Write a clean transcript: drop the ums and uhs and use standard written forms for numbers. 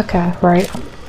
Okay, right.